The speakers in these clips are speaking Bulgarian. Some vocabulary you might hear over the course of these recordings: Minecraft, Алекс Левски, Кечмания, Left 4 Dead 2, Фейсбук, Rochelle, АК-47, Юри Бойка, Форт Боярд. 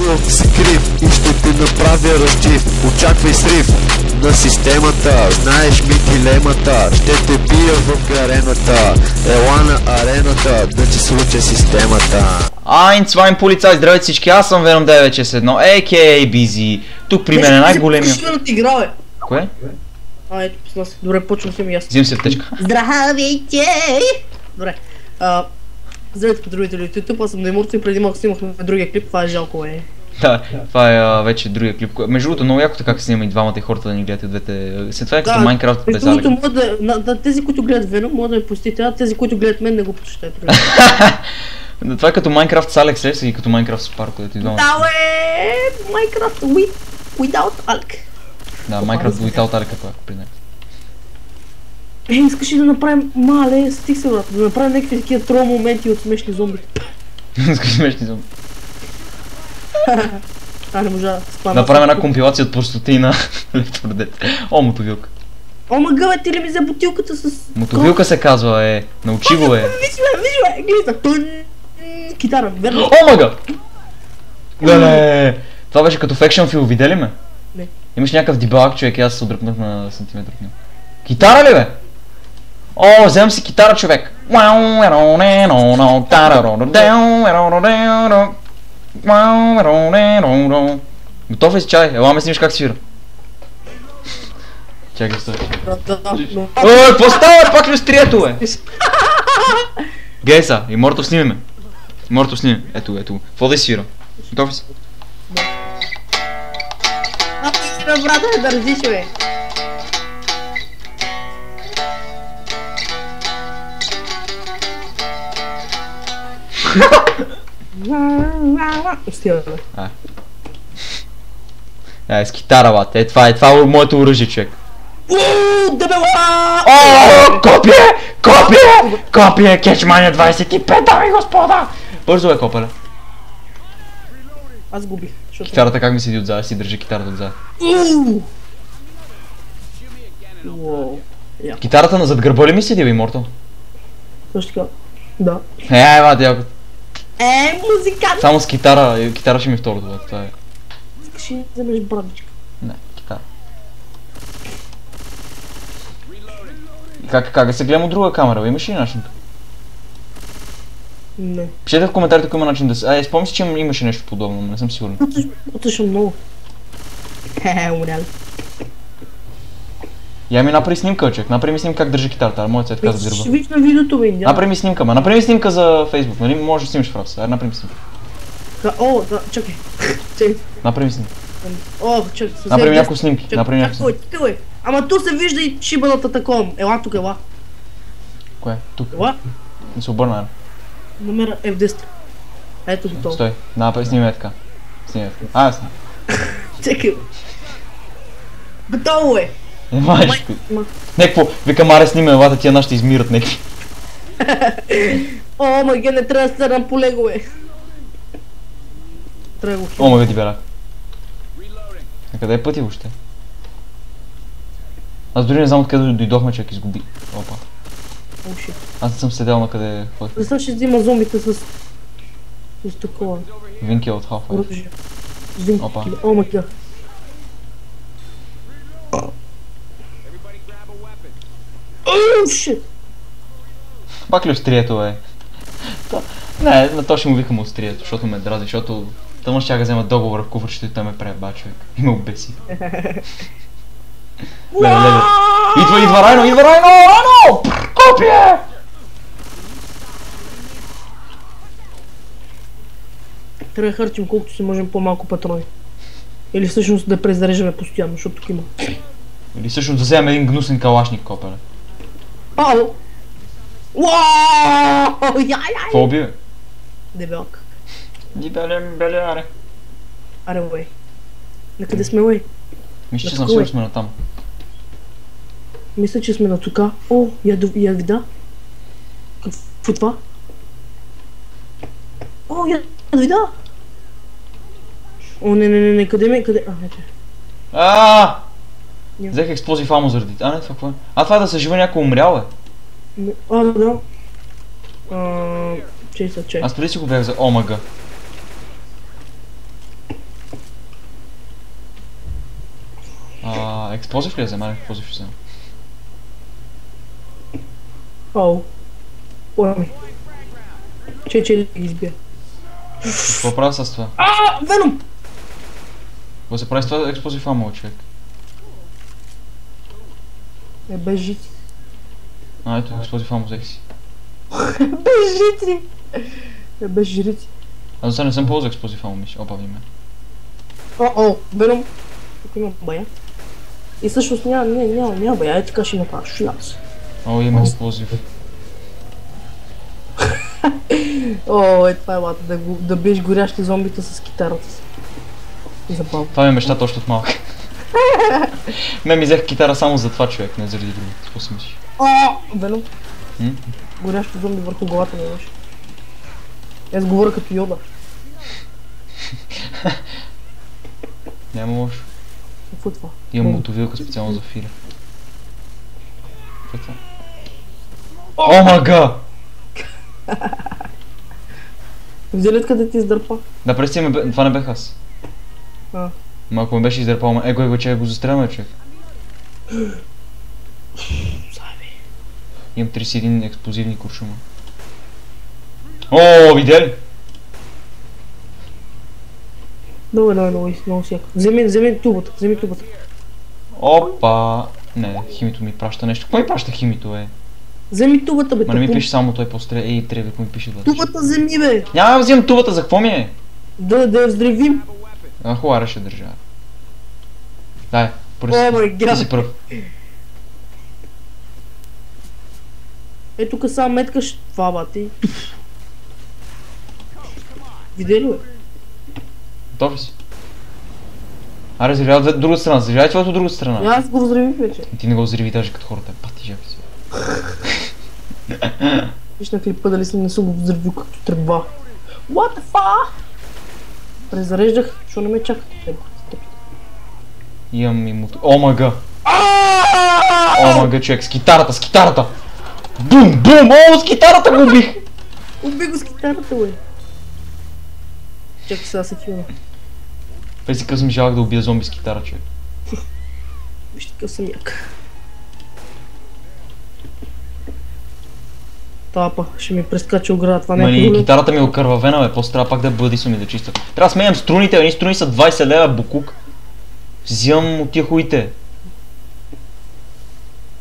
Билд скрипт и ще те направя ръчив. Очаквай срив на системата. Знаеш ми дилемата. Ще те бия в арената. Ела на арената да ти случа системата. Айнцвайн полицай, здравейте всички, аз съм Веном 961, aka Бизи. Тук при мен е най-големия... Кое? А, ето писна се. Добре, почвам се ми ясно. Взим се в течка. Здравейте! Добре. Здравейте, поздравители от YouTube, аз съм Демурци и преди малко снимахме другия клип, това е жалко е. Да, това е вече другия клип. Между другото, много яко така снима и двамата и хората да ни гледат двете. След това е като Minecraft без Алекс. Тези, които гледат Веном, могат да ме простите, а тези, които гледат мен, не го прочитат. Това е като Minecraft с Алекс Левски и като Minecraft с Парко, да ти двамата. Да, е Minecraft without Alec. Да, Minecraft without Alec е това, ако признах. Е, искаш ли да направим мале, стих се брат, да направим някакви такива трол моменти от смешни зомби. Искаш смешни зомби? А, не може да спам. Направим една компилация от простоти на Left 4 Dead. О, мотовилка. О, мага, бе, ти ли ми за бутилката с... Мотовилка се казва, е. Научи го, е. Виж, бе, виж, бе, гледа. Тън... Китара, верно. О, мага! Леле! Това беше като Faction Field, видели ме? Не. Имаш някакъв дебаг, човек, и аз се отдръпнах на сантиметр от него. Китара ли, бе? О, взем си китара, човек! Готов ли си, чай? Ела ме снимаш как свира. Чакай, стой. Ой, какво става? Пак ли стрието, бе? Гей са, и Мортов сними ме. Мортов сними ме. Ето го, ето го. Какво да свира? Готов ли си? А, ти брата не държиш, бе. Е, с китара, бат. Е, това е моето оръжие, човек. Уу, дебела! О, копие! Копие! Копие! Кечмания 25, дами господа! Бързо е, копале. Аз губих. Китарата как ми седи отзад, си държи китарата отзад. Китарата назад гърба ли ми седи, бе, Мортал? Също така. Да. Е, бат, яко. Е, музикант! Само с китара, китара ще ми второто, бе, това е. Искаш ли да вземеш брадичка? Не, китара. Как да се гледам от друга камера, бе, имаш ли начин? Не. Пишете в коментарите, ако има начин да се... А, спомни си, че имаше нещо подобно, но не съм сигурен. Отъщам много. Хе, умряли. Я ми направи снимка, човек. Направи ми снимка как държи китарата, а моят се отказа да гърба. Виж на видеото, бе, няма. Направи ми снимка, ма. Направи ми снимка за Фейсбук, нали? Може да снимаш фраз. Направи ми снимка. О, да, чакай. Направи ми снимка. О, чакай. Направи някои снимки. Направи някои снимки. Чакай, ама ту се вижда и шибаната таком. Ела тук, ела. Кое? Тук. Ела? Не се обърна, номера е в десна. Ето готово. Стой, направи, снимай така. Снимай. А, снимай. Чакай. Готово е. Не маеш ти. Некво, викам, аре сниме елата, тия нашите измират неки. О, маге, не трябва да сърнам по легове. Трябва да го хилам. О, маге ти бера. А къде е пъти въобще? Аз дори не знам откъде дойдохме, чак изгуби. Опа. Аз не съм седял на къде ходих. Защо ще взима зомбите с... такова. Винки от Half-Life. Опа. О, маге. Шит! Пак ли острието, бе? Не, на то ще му викам острието, защото ме дрази, защото тъмно ще я взема договора в куфърчето и той ме преба, човек. И ме обеси. Леле, леле. Идва Райно, идва Райно! Райно! Копие! Трябва да харчим колкото се можем по-малко патрони. Или всъщност да презареждаме постоянно, защото тук има. Или всъщност да вземем един гнусен калашник, копеле. Ау! Уаааа! Яй-яй! Кво убиве? Дебелък. Дебелем, беле, аре. Аре, уей. Накъде сме, уей? Мисля, че съм сигурно сме на там. Мисля, че сме на тука. О, ядовида. Какво това? О, ядовида! О, не, не, не, не, къде ме, къде... А, ето. Аааа! Взех експлозив амо заради... А, не, това какво е? А, това е да се живе някой умрял, бе? А, да. Чей са, чей. Аз преди си го бях за... О, мага. explosive fusão, era explosive fusão. Qual? Oh. Homem. Tchê, Lisbia. Vou procurar essa situação. Ah, velho! Você parece que está explosivo a mão, check. É bajite. Ah, eu tô explosivo a mão, Zex. Bajite! É bajite. A do Sano sempre usa explosivo a mão, Mish. Opa, vime. Oh, velho! Nu băia. E să-și spunea, nu, băia, e ca și nu fac, și las. Au, e mai explosiv. Oh, e tvoja lata, da biješ горящи зомбита с китарата си. Запал. Това ми е мечта още от малка. Ме ми взех китара само за това, човек, не заради друго. Какво си мислиш? О, Веном. Горящи зомби върху главата ми беше. Аз говоря като Йода. Няма лошо. Какво е това? Имам мотовилка специално за фира. Какво е това? О, мага! Взели откъде ти издърпа? Да, прести ме, това не бех аз. Ма ако ме беше издърпал, ма его че го застреламе, човек. Имам 31 експлозивни куршума. О, видели? Много сяка. Вземи тубата, вземи тубата. Опа! Не, химито ми праща нещо. Кой праща химито, е? Вземи тубата, бе. Ма не ми пише само той по-стреля. Ей, трябва, ако ми пише това. Тубата вземи, бе! Няма да взимам тубата, за какво ми е? Да я взривим. А, хуара ще държа. Дай, ти си пръв. Е, тука само меткаш това, бати. Видели, бе? Готов ли си? Аре, взривявай от другата страна, взривявай това от другата страна. Аз го взривих вече. Ти не го взриви даже като хората, пати жаби си. Виж на клипа дали съм не съм го взривил както трябва. What the fuck? Презареждах, защото не ме чакате тебе. Имам и мото... Омага! Омага, човек, с китарата, с китарата! Бум, бум, о, с китарата го убих! Уби го с китарата, бе! Чакай сега се филма. Пези къв съм жалък да убия зомби с китара, човек. Вижте къв съм як. Тапа, ще ми прескача ограда, това не е проблем. Китарата ми е окървавена, бе, после трябва пак да бъдисам и да чистам. Трябва да сменям струните, едни струни са 20 лева, букук. Взимам от тия хуите.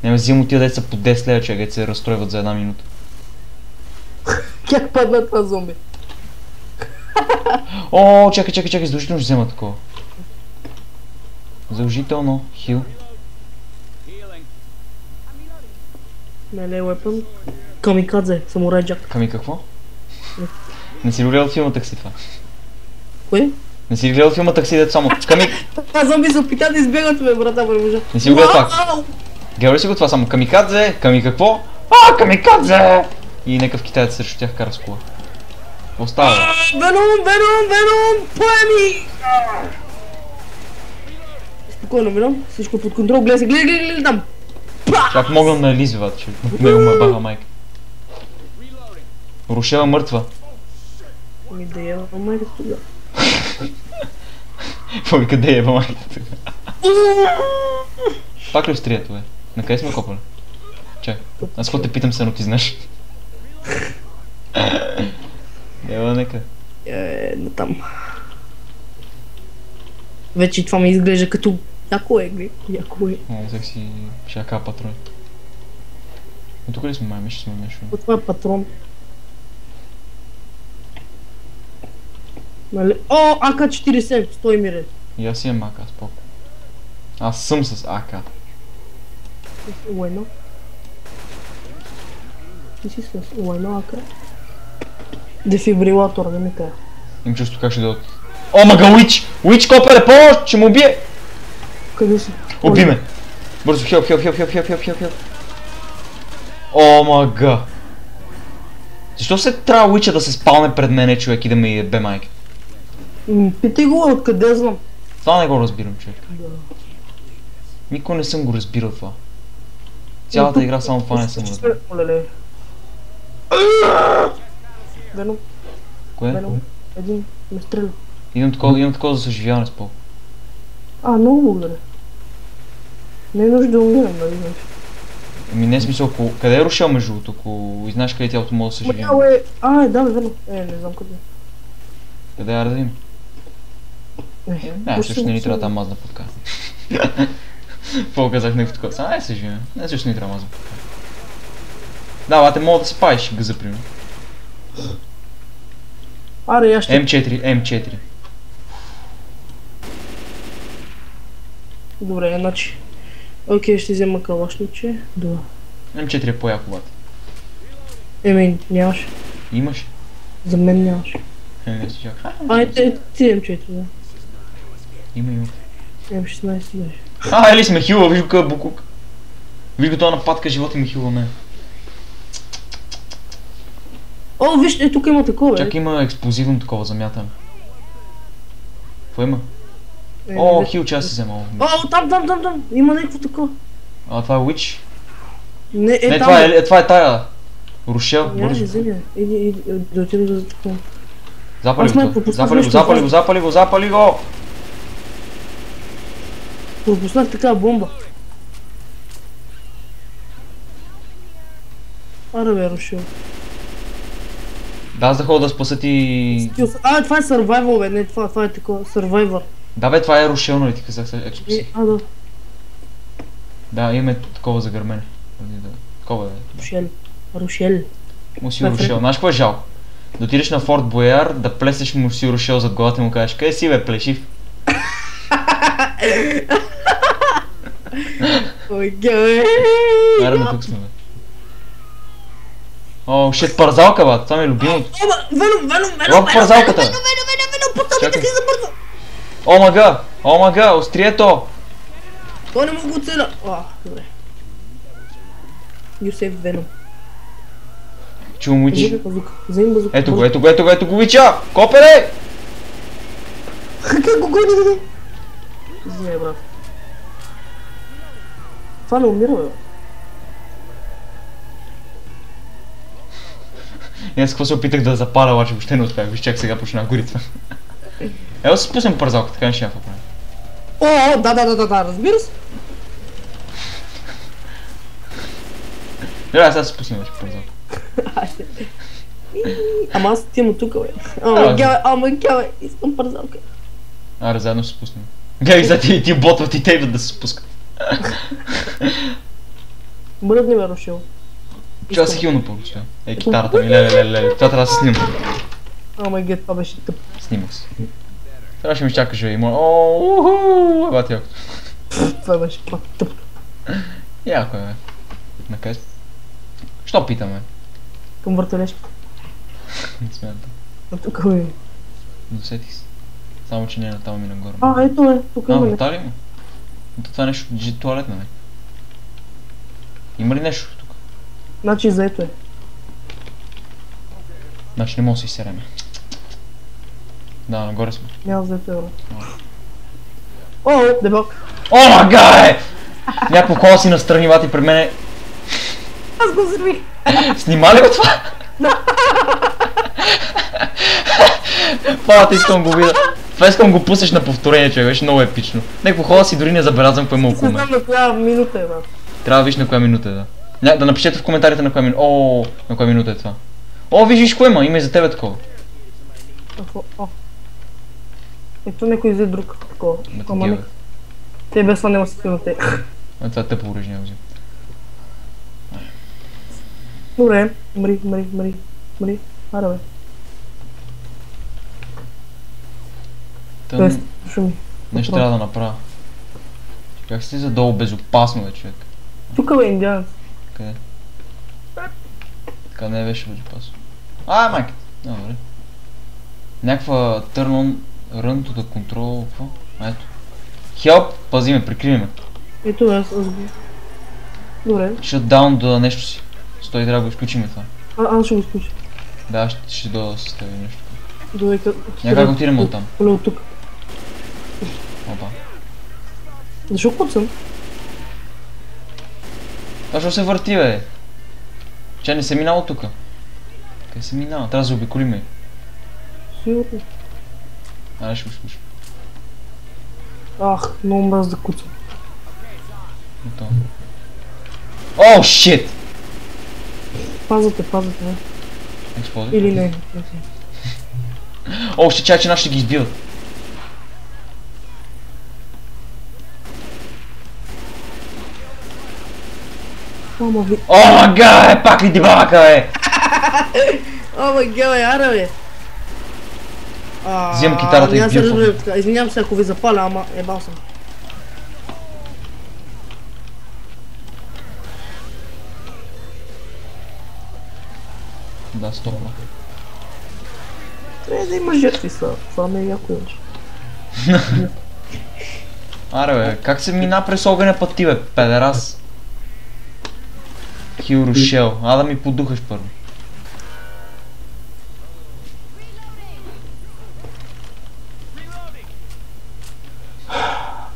Не, взимам от тия деца по 10 лева, човек, дете се разстройват за една минута. Как падна това зомби? О, чакай, задължително ще взема такова. Задължително, хил. Melee weapon. Камикадзе, Самурай Джак. Ками какво? Не си ли гледал филма Такси това? Кое? Не си ли гледал филма Такси, дето само... Ками... Това зомби се опита да избегат, бе, брата, бърбожа. Не си ли гледал пак? Гледал ли си го това само? Камикадзе, ками какво? А, камикадзе! И някакъв китаец срещу тях кара с кола. Остава. Веном, поеми! Спокойно, Веном, всичко е под контрол, гледай там! Как мога да нализва, че него ме баха майка. Рошела мъртва. Ами да ева майка тога. Какво вика да ева майка тога? Пак ли встрия това е? Накъде сме копали? Чакай, аз какво те питам се, но ти знаеш? Ева нека. Едно там. Вече това ми изглежда като... Яко е, гли. Яко е. О, взех си шака патрон. Но тук ли сме май? Ще сме нещо. От това е патрон. Нали? О, АК-47. Стой мирен. И аз имам АК, споко. Аз съм с АК. Уайно. Ти си с уайно АК. Дефибрилатор, да ми кажа. Им чувство как ще дойдат. О, мага, уич! Уич, копеле, помощ! Ще му убие! Къде си? Уби ме! Бързо, хелп! О, мага! Защо се трябва уича да се спалне пред мене, човек, и да ме ебе майка? Питай го, откъде знам? Това не го разбирам, човек. Никой не съм го разбирал това. Цялата игра само това не съм разбирал. Веном. Кое? Веном. Един ме стреля. Имам такова за съживяване с пол. А, много благодаря. Noi nu știu de unde am ajuns. Mine smisă cu... Că de-aia rușeam în jutul cu... Znași că e automobil să-și vin. Ai, da, da, da. E, ne zăm cu bine. Că de-aia arătărim. Aia, să-și ne-i trata maz na putka. Pokazać nekutko... Aia să-și vin. Aia să-și ne-i trata maz na putka. Da, bate mod spai și gâză primul. Are, ia știu. M4. Добре, иначе... Окей, ще взема калашниче. Да. М4 е по-яко, бате. Еми, нямаше. Имаш? За мен нямаше. Еми, си чак. Ти М4, да. Има. М16 беше. Ели си ме хилва, виж го къде букук. Виж го това нападка, живота ми хилва мен. О, виж, тук има такова, бе. Чак има експлозивно такова, замятане. Какво има? О, хилче, аз си вземал. О, там, има някакво такова. А, това е Witch? Не, е там. Не, това е тая. Рошел, бързо. Иди, да отидем за такова. Запали го! Пропуснах такава бомба. Аре бе, Рошел. Да, аз да ходя да спаса ти... А, това е Survival, бе, не, това е такова, Survivor. Да бе, това е Rochelle, нали ти казах сега експлозив. А, да. Да, имаме такова загърмене. Такова е. Rochelle. Мусио Rochelle. Знаеш какво е жалко? Да отидеш на Форт Боярд, да плесеш Мусио Rochelle зад главата и му кажеш, къде си бе, плешив? Ой, гъве. Верно, тук сме бе. О, шет, парзалка бе, това ми е любимото. Веном, потъваме да си забързо. Омага, острието! Той не мога го целя! Ааа, добре. Юсеф Веном. Чувам Уич. Ето го, Уича! Копеле! Как го гони? Извиняй, брат. Това не умира, бе. И аз какво се опитах да запаля, обаче въобще не успях. Виж, чак сега почна гори това. Ева се спусем парзалка, така не ще я факаме. О, да, разбира се. Добре, сега се спусем вече парзалка. Ама аз отивам от тука, бе. Ама гаве, искам парзалка. Аре, заедно се спуснем. Гаве, сега ти ботват и те идват да се спускат. Мръдни бе, Рошел. Трябва да се хилно по-гостя. Ей, китарата ми, леле. Това трябва да се снима. Омайге, това беше тъп. Снимах се. Трябваше ми чакаш бе и моля... Ооо, уху! Еба ти яко. Това беше пак тъп. Яко е бе. Накъде сте? Що питаме? Към въртележката. Не смятам. А тук бе. Досетих се. Само че не е натам и нагоре. А, ето бе, тук има не. А, натали има? Това е нещо, джи туалетна бе. Има ли нещо тук? Значи заето е. Значи не мога да се изсереме. Да, нагоре сме. Няма взето евро. О, дебок! Омага е! Някакво кола си настрани, бати, пред мене... Аз го взривих! Снима ли го това? Павата, искам го видя. Това искам го пуснеш на повторение, човек, беше много епично. Някакво кола си дори не забелязвам кой има около мен. Не знам на коя минута е, брат. Трябва да виж на коя минута е, да. Да напишете в коментарите на коя минута е. О, на коя минута е това. О, виж кой има, има и за тебе такова. О, ето некой взе друг такова. Ама нека. Те без това няма си на те. А това тъпо оръжие няма взем. Добре, мри. Аре бе. Тоест, шуми. Нещо трябва да направя. Как си задолу безопасно бе, човек? Тука бе, индианец. Къде? Къде беше безопасно? А, майка! Добре. Някаква turn on run to the control, какво? А, ето. Help, пази ме, прикриви ме. Ето, аз го... Добре. Shut down до нещо си. Стой, трябва да го изключим това. Аз ще го изключим. Да, ще дойда да се стави нещо. Добре, някак отидем оттам. Оле, от тук. Опа. Защо куцам? Защо се върти, бе? Че не се минава тука. Къде се минава? Трябва да заобиколим ме. Сигурно. Аре ще го слушам. Ах, много мраз да куцам. Uite-o. Oh, shit! Pază-te, pază-te. Explozie? Ilile. Oh, știi ceea ce n-aș fi ghizbil. Oh my god, pacli de vacă, e! Oh my god, iară, e! Zi-mi chitară, te-i beautiful. Izvineam să-i cu vizăpală, ama, e balsam. Da, stau ăla. Trebuie să-i mă jertfi să ameri cu el. Arău, как se mi napresu ogăne pe tine, pederas. Kill Rochelle, a da mi poduhaș părul.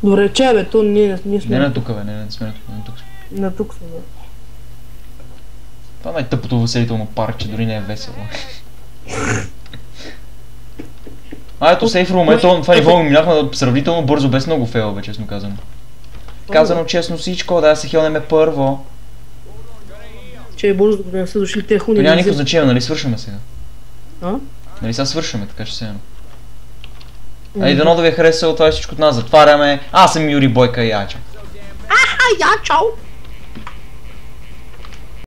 Добре, че бе, то ние сме... Не на тука бе, не сме на тука, на тук сме. На тук сме бе. Това най-тъпото веселително парк, дори не е весело. А ето сейф рум, ето това ниво ми минахме сравнително бързо, без много фейл бе, честно казано. Казано честно всичко, да се хилнеме първо. Че е бързо, докато не са дошли те хуни... То няма никакво значение, нали свършваме сега? А? Нали сега свършваме, така че сега. Ай, дано да ви е харесало, това е всичко от нас, затваряме. Аз съм Юри Бойка и Ачо. Аха, Ячо!